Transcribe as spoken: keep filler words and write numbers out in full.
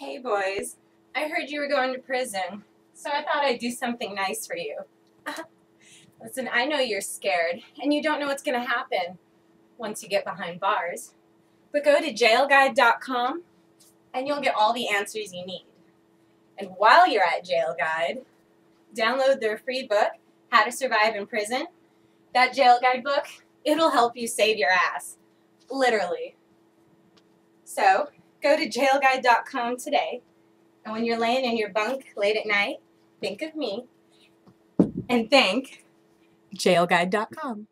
Hey boys, I heard you were going to prison, so I thought I'd do something nice for you. Listen, I know you're scared, and you don't know what's going to happen once you get behind bars, but go to jail guide dot com, and you'll get all the answers you need. And while you're at JailGuide, download their free book, How to Survive in Prison. That JailGuide book, it'll help you save your ass, literally. So, go to jail guide dot com today, and when you're laying in your bunk late at night, think of me, and thank jail guide dot com.